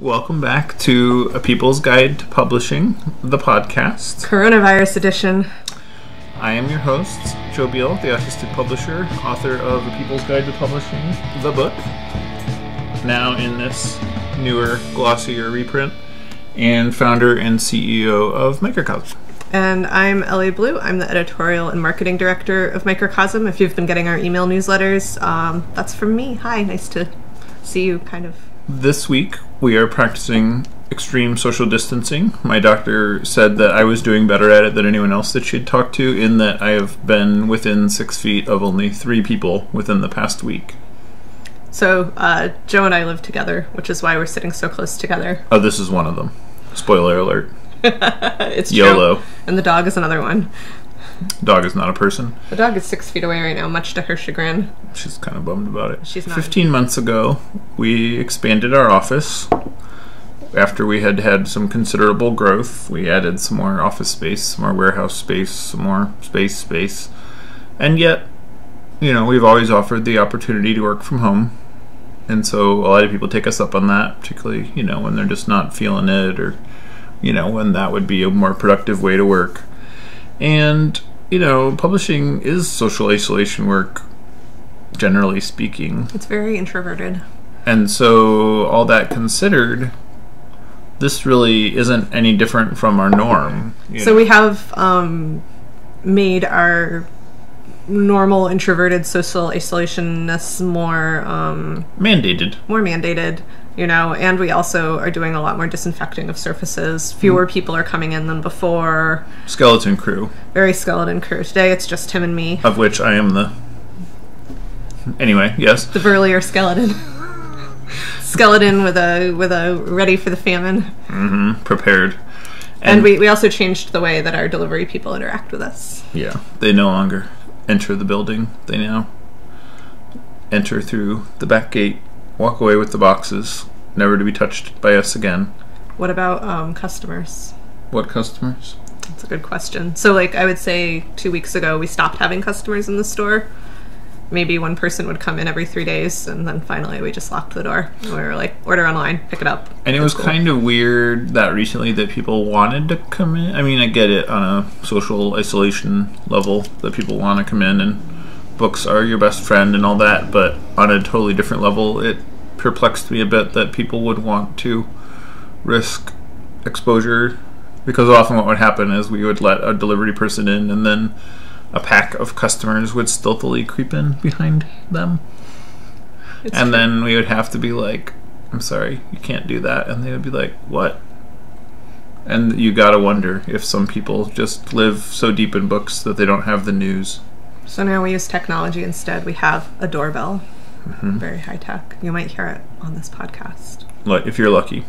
Welcome back to A People's Guide to Publishing, the podcast. Coronavirus edition. I am your host, Joe Biel, the autistic publisher, author of A People's Guide to Publishing, the book. Now in this newer, glossier reprint, and founder and CEO of Microcosm. And I'm Elly Blue. I'm the editorial and marketing director of Microcosm. If you've been getting our email newsletters, that's from me. Hi, nice to see you, kind of. This week, we are practicing extreme social distancing. My doctor said that I was doing better at it than anyone else that she'd talked to, in that I have been within 6 feet of only 3 people within the past week. So, Joe and I live together, which is why we're sitting so close together. Oh, this is one of them. Spoiler alert. It's YOLO. True. And the dog is another one. Dog is not a person. The dog is 6 feet away right now, much to her chagrin. She's kind of bummed about it. She's not. 15 months ago, we expanded our office. After we had had some considerable growth, we added some more office space, some more warehouse space, some more space. And yet, you know, we've always offered the opportunity to work from home. And so a lot of people take us up on that, particularly, you know, when they're just not feeling it, or, you know, when that would be a more productive way to work. And, you know, publishing is social isolation work, generally speaking. It's very introverted. And so, all that considered, this really isn't any different from our norm. So, we have made our normal introverted social isolationness more... mandated. More mandated, you know, and we also are doing a lot more disinfecting of surfaces. Fewer people are coming in than before. Skeleton crew. Very skeleton crew. Today it's just him and me. Of which I am the... Anyway, yes. The burlier skeleton. Skeleton with a ready for the famine. Mm-hmm. Prepared. And we also changed the way that our delivery people interact with us. Yeah. They no longer enter the building. They now enter through the back gate, walk away with the boxes, never to be touched by us again. What about customers? What customers? That's a good question. So, like, I would say 2 weeks ago we stopped having customers in the store. Maybe one person would come in every 3 days, and then finally we just locked the door. We were like, order online, pick it up. And it was kind of weird that recently that people wanted to come in. I mean, I get it on a social isolation level that people want to come in, and books are your best friend and all that, but on a totally different level, it perplexed me a bit that people would want to risk exposure, because often what would happen is we would let a delivery person in, and then a pack of customers would stealthily creep in behind them. Then we would have to be like, I'm sorry, you can't do that. And they would be like, what? And you gotta wonder if some people just live so deep in books that they don't have the news. So now we use technology instead. We have a doorbell. Mm-hmm. Very high tech. You might hear it on this podcast. If you're lucky.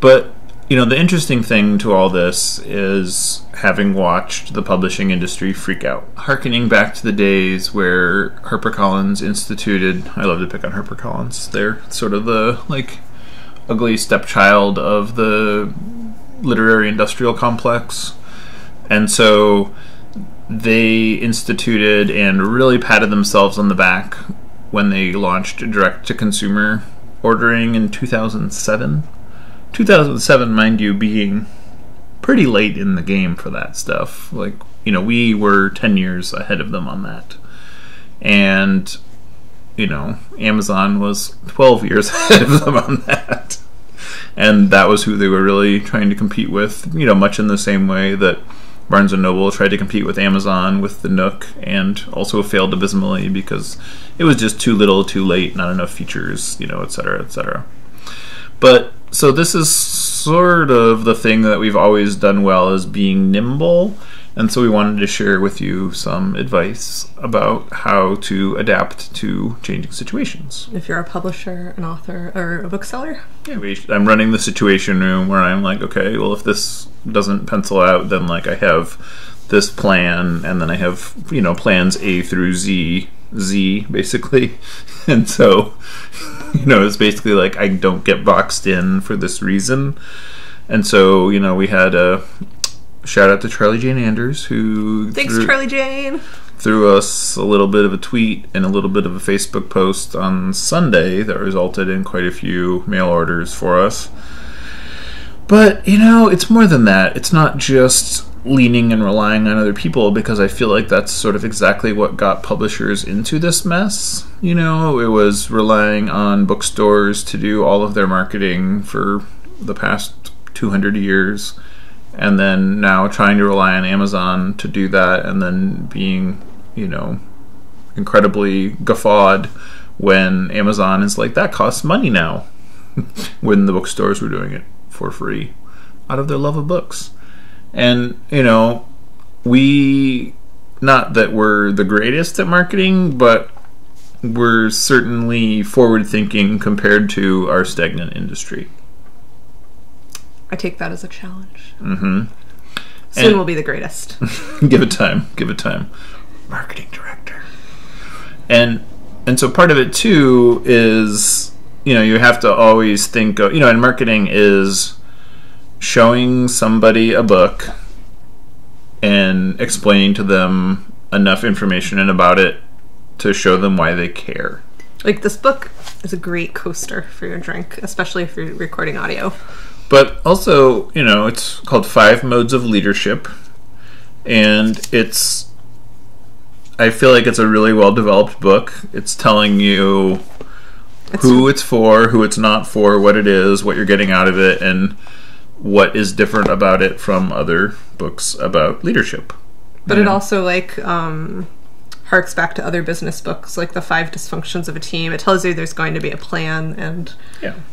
But... you know, the interesting thing to all this is having watched the publishing industry freak out. Harkening back to the days where HarperCollins instituted, I love to pick on HarperCollins, they're sort of the, like, ugly stepchild of the literary industrial complex. And so they instituted and really patted themselves on the back when they launched direct-to-consumer ordering in 2007. 2007, mind you, being pretty late in the game for that stuff. Like, you know, we were 10 years ahead of them on that. And, you know, Amazon was 12 years ahead of them on that. And that was who they were really trying to compete with, you know, much in the same way that Barnes & Noble tried to compete with Amazon with the Nook, and also failed abysmally because it was just too little, too late, not enough features, you know, et cetera, et cetera. But... so this is sort of the thing that we've always done well, is being nimble, and so we wanted to share with you some advice about how to adapt to changing situations. If you're a publisher, an author, or a bookseller? Yeah, I'm running the situation room where I'm like, okay, well, if this doesn't pencil out, then, like, I have this plan, and then I have, you know, plans A through Z, basically. And so, you know, it's basically like, I don't get boxed in for this reason. And so, you know, we had a shout out to Charlie Jane Anders, who... Thanks, Charlie Jane! threw us a little bit of a tweet and a little bit of a Facebook post on Sunday that resulted in quite a few mail orders for us. But, you know, it's more than that. It's not just leaning and relying on other people, because I feel like that's sort of exactly what got publishers into this mess. You know, it was relying on bookstores to do all of their marketing for the past 200 years, and then now trying to rely on Amazon to do that, and then being, you know, incredibly guffawed when Amazon is like, that costs money now, when the bookstores were doing it for free out of their love of books. And, you know, we, not that we're the greatest at marketing, but we're certainly forward-thinking compared to our stagnant industry. I take that as a challenge. Mm-hmm. Soon and we'll be the greatest. Give it time. Give it time. Marketing director. And so part of it, too, is, you know, you have to always think of, you know, and marketing is showing somebody a book and explaining to them enough information about it to show them why they care. Like, this book is a great coaster for your drink, especially if you're recording audio. But also, you know, it's called 5 Modes of Leadership, and it's, I feel like it's a really well-developed book. It's telling you who it's for, who it's not for, what it is, what you're getting out of it, and what is different about it from other books about leadership. But it also, like, harks back to other business books, like the 5 Dysfunctions of a Team. It tells you there's going to be a plan, and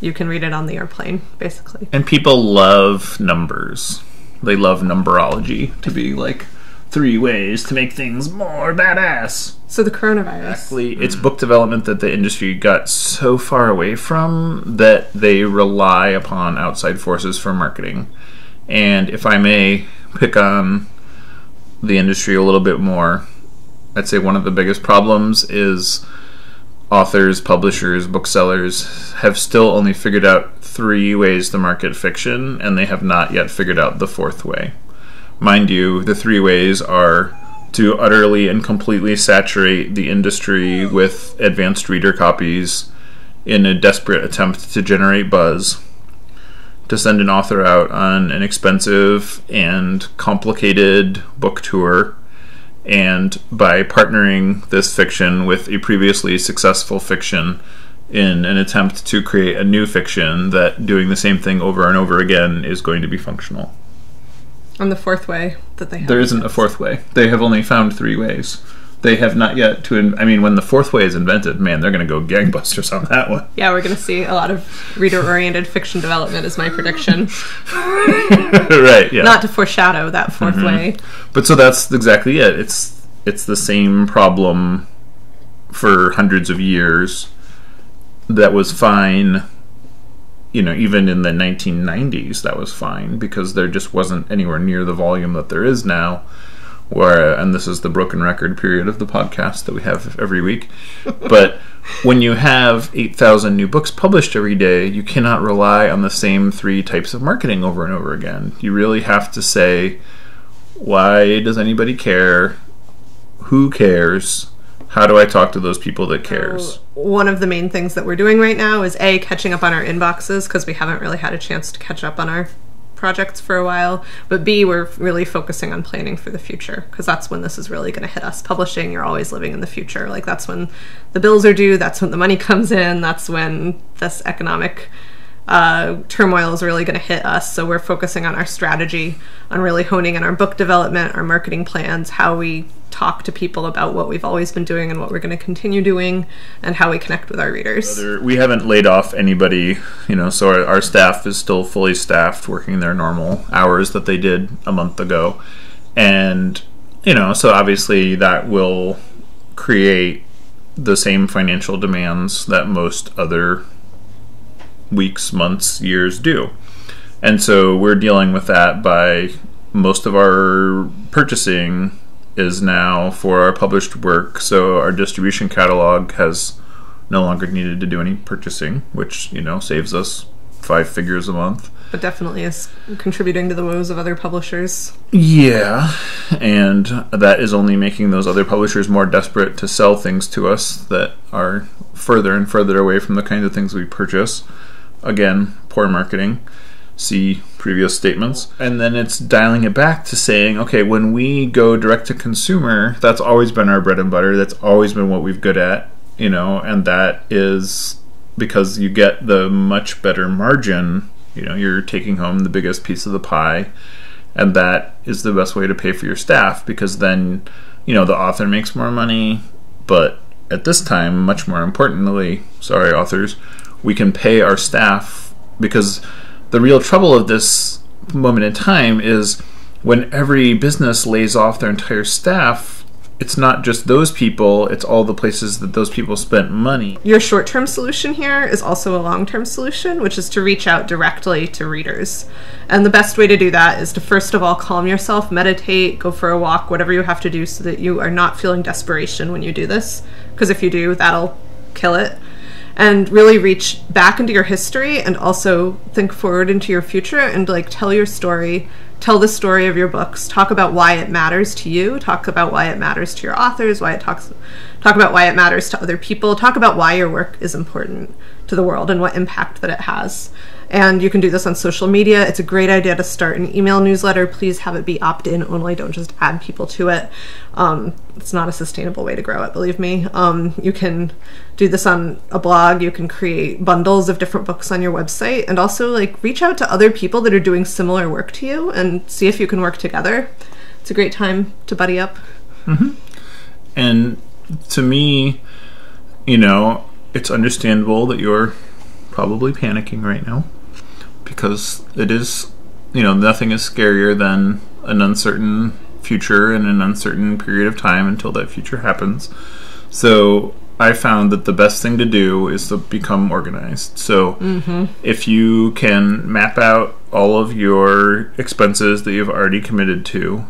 you can read it on the airplane, basically. And people love numbers. They love numerology to be like 3 ways to make things more badass. So the coronavirus. Exactly. It's book development that the industry got so far away from that they rely upon outside forces for marketing. And if I may pick on the industry a little bit more, I'd say one of the biggest problems is authors, publishers, booksellers have still only figured out 3 ways to market fiction, and they have not yet figured out the 4th way. Mind you, the 3 ways are to utterly and completely saturate the industry with advanced reader copies in a desperate attempt to generate buzz, to send an author out on an expensive and complicated book tour, and by partnering this fiction with a previously successful fiction in an attempt to create a new fiction that doing the same thing over and over again is going to be functional. And the 4th way that they have. There isn't a 4th way. They have only found 3 ways. They have not yet to... I mean, when the 4th way is invented, man, they're going to go gangbusters on that one. Yeah, we're going to see a lot of reader-oriented fiction development is my prediction. Right, yeah. Not to foreshadow that 4th way. But so that's exactly it. It's the same problem for hundreds of years that was fine. You know, even in the 1990s, that was fine, because there just wasn't anywhere near the volume that there is now. Where, and this is the broken record period of the podcast that we have every week, but when you have 8,000 new books published every day, you cannot rely on the same 3 types of marketing over and over again. You really have to say, why does anybody care? Who cares? How do I talk to those people that cares? One of the main things that we're doing right now is A, catching up on our inboxes, because we haven't really had a chance to catch up on our projects for a while, but B, we're really focusing on planning for the future, because that's when this is really going to hit us. Publishing, you're always living in the future. Like, that's when the bills are due, that's when the money comes in, that's when this economic turmoil is really going to hit us. So we're focusing on our strategy, on really honing in our book development, our marketing plans, how we talk to people about what we've always been doing and what we're going to continue doing, and how we connect with our readers. We haven't laid off anybody, you know, so our staff is still fully staffed, working their normal hours that they did a month ago. And, you know, so obviously that will create the same financial demands that most other weeks, months, years do. And so we're dealing with that by most of our purchasing is now for our published work. So our distribution catalog has no longer needed to do any purchasing, which, you know, saves us 5 figures a month. but definitely is contributing to the woes of other publishers. Yeah, and that is only making those other publishers more desperate to sell things to us that are further and further away from the kinds of things we purchase. Again, poor marketing. See previous statements. And then it's dialing it back to saying, okay, when we go direct to consumer, that's always been our bread and butter. That's always been what we've good at, you know, and that is because you get the much better margin. You know, you're taking home the biggest piece of the pie, and that is the best way to pay for your staff, because then, you know, the author makes more money, but at this time, much more importantly, sorry authors, we can pay our staff, because the real trouble of this moment in time is when every business lays off their entire staff, it's not just those people, it's all the places that those people spent money. Your short-term solution here is also a long-term solution, which is to reach out directly to readers. And the best way to do that is to, first of all, calm yourself, meditate, go for a walk, whatever you have to do so that you are not feeling desperation when you do this. Because if you do, that'll kill it. And really reach back into your history and also think forward into your future and like tell your story. Tell the story of your books. Talk about why it matters to you. Talk about why it matters to your authors. Talk about why it matters to other people. Talk about why your work is important to the world and what impact that it has. And you can do this on social media. It's a great idea to start an email newsletter. Please have it be opt-in only. Don't just add people to it. It's not a sustainable way to grow it, believe me. You can do this on a blog. You can create bundles of different books on your website, and also like reach out to other people that are doing similar work to you and see if you can work together. It's a great time to buddy up. Mm-hmm. And to me, you know, it's understandable that you're probably panicking right now, because it is, you know, nothing is scarier than an uncertain future and an uncertain period of time until that future happens. So I found that the best thing to do is to become organized. So if you can map out all of your expenses that you've already committed to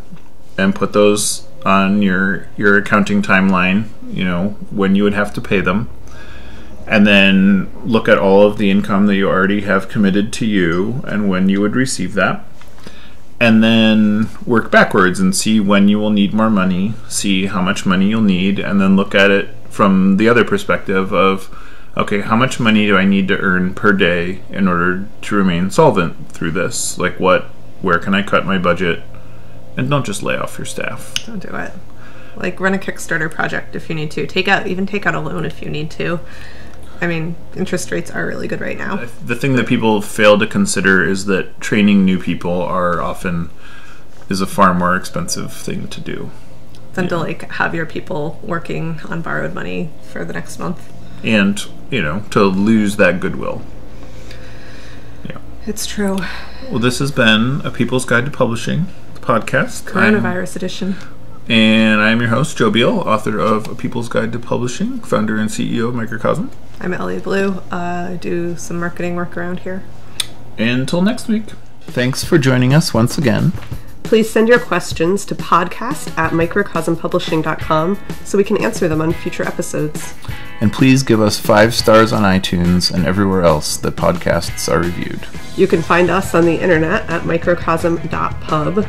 and put those on your accounting timeline, you know, when you would have to pay them, and then look at all of the income that you already have committed to you and when you would receive that, and then work backwards and see when you will need more money, see how much money you'll need, and then look at it from the other perspective of, okay, how much money do I need to earn per day in order to remain solvent through this? Like where can I cut my budget? And don't just lay off your staff. Don't do it. Like run a Kickstarter project if you need to. Even take out a loan if you need to. I mean, interest rates are really good right now. The thing that people fail to consider is that training new people is a far more expensive thing to do than to like have your people working on borrowed money for the next month. And, you know, to lose that goodwill. Yeah. It's true. Well, this has been A People's Guide to Publishing, the podcast. Coronavirus edition. And I'm your host, Joe Biel, author of A People's Guide to Publishing, founder and CEO of Microcosm. I'm Elly Blue. I do some marketing work around here. Until next week. Thanks for joining us once again. Please send your questions to podcast@microcosmpublishing.com so we can answer them on future episodes. And please give us 5 stars on iTunes and everywhere else that podcasts are reviewed. You can find us on the internet at microcosm.pub.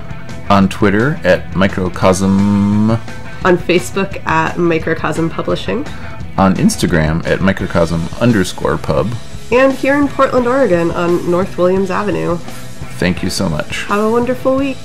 On Twitter at Microcosm. On Facebook at Microcosm Publishing. On Instagram at Microcosm_pub. And here in Portland, Oregon on North Williams Avenue. Thank you so much. Have a wonderful week.